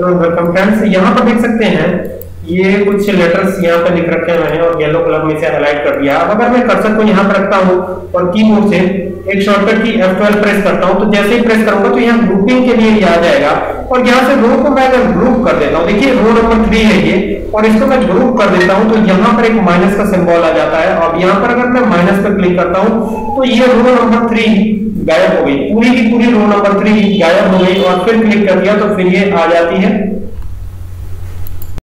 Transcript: Welcome friends, यहाँ पर देख सकते हैं ये कुछ लेटर्स यहाँ पर लिख रखे हुए हैं और येलो कलर में इसे हाईलाइट कर दिया। अब अगर मैं कर्सर को यहाँ पर रखता हूँ और कीबोर्ड से एक शॉर्टकट की F12 प्रेस करता हूँ तो जैसे ही प्रेस करूंगा तो यहाँ ग्रुपिंग के लिए आ जाएगा और यहाँ से रो को मैं अगर ग्रुप कर देता हूँ, देखिए रो नंबर 3 है ये और इसको मैं ग्रुप कर देता हूँ तो यहाँ पर एक माइनस का सिंबल आ जाता है। अब यहाँ पर अगर मैं माइनस पर क्लिक करता हूँ तो ये रो नंबर 3 गायब हो गई, पूरी की पूरी रो नंबर 3 गायब हो गई और फिर क्लिक कर दिया तो फिर ये आ जाती है